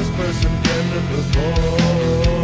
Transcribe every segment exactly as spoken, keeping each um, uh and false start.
this person tended before.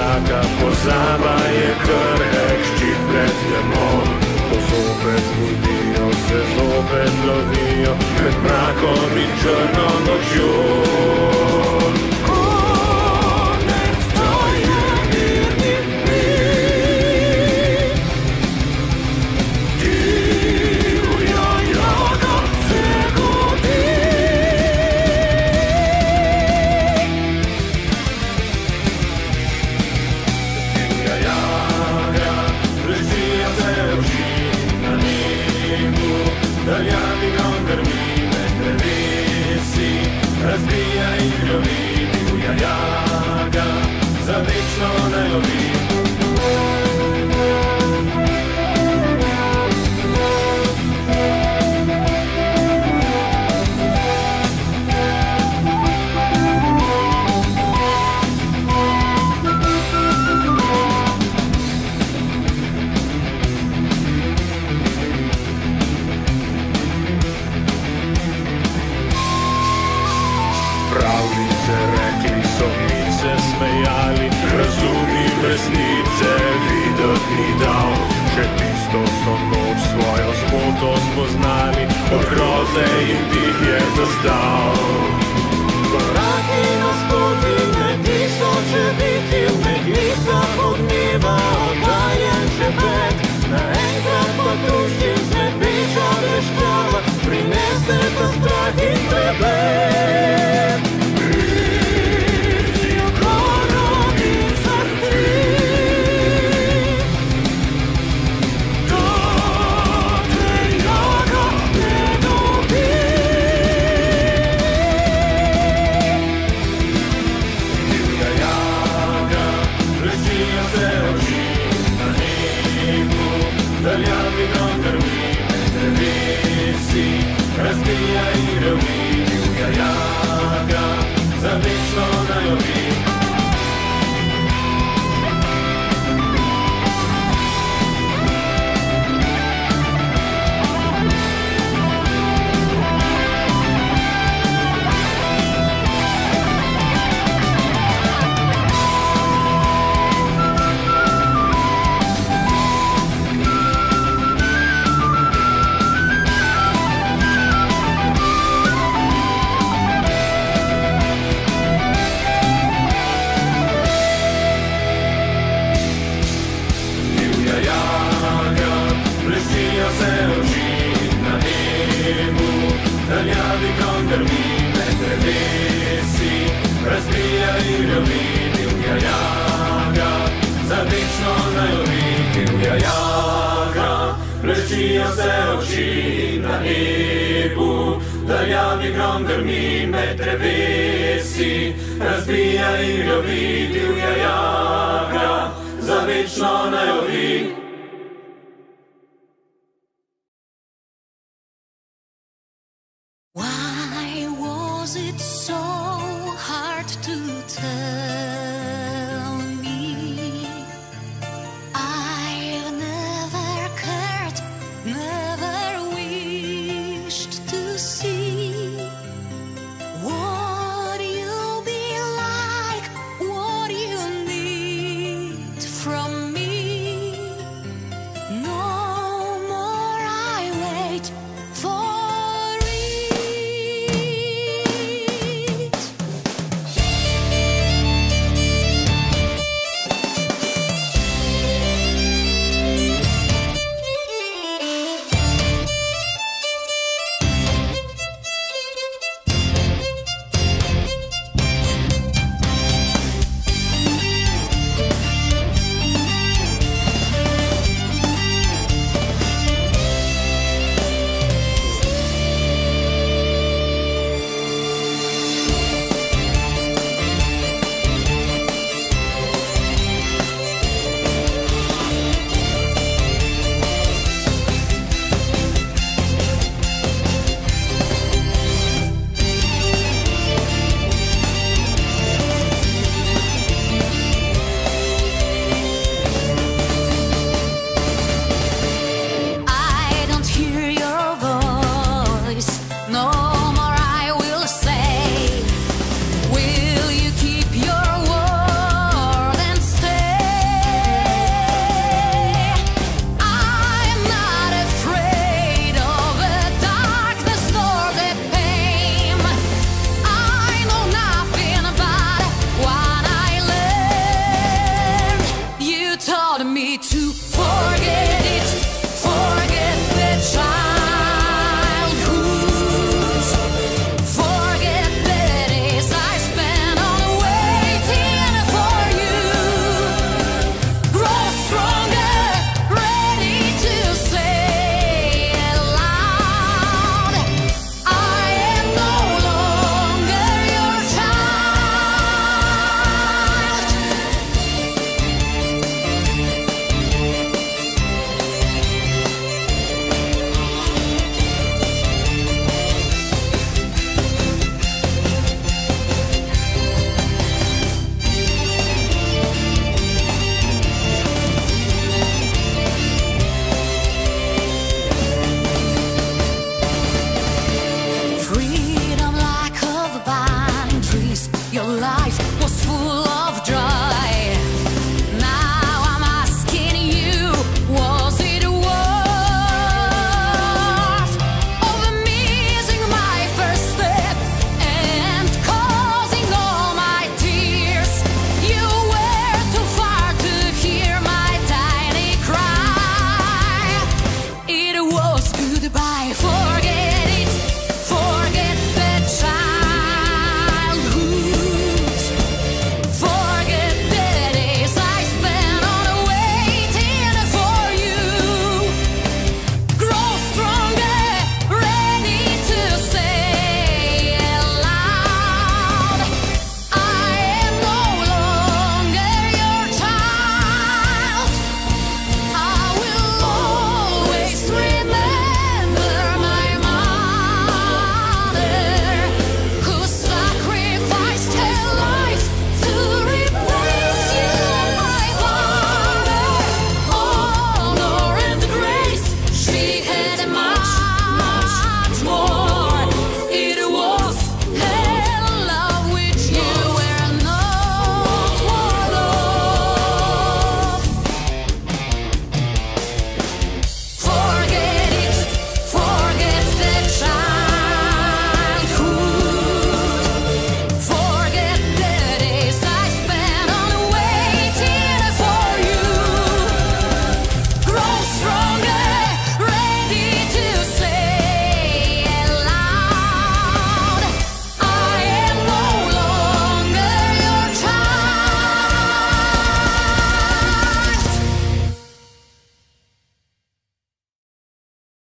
taka pozaba je krhek ščit pred temom. Ko zopet zbudijo, se zopet lovijo med mrakom in črno nočjo. Konec, to je mirni mir. Divja joga se godi. Divja joga presija se oči na nebu, daljavi nam grmi med drevesi, razbija in ljovi. Divja joga za večno naj lovi. Pravljice rekli so, mi se smejali, razumim resnice videti ni dal. Še tisto so noč svojo smoto spoznali, od groze in dih je zastal. Koraki na stotine tisoče biti v meglicah odmeva oddajen šepet. Naenkrat pa duši znebiča leščava, prinese ta strah in trepet. Daljavi nam grmi med drevesi, razbija in rjovi. Divja joga za večno naj lovi. Daljavi nam grmi med drevesi, razbija in rjovi. Divja joga za večno naj lovi. Divja joga, bleščijo se oči na nebu. Daljavi nam grmi med drevesi, razbija in rjovi. Divja joga za večno naj lovi. From me. of me to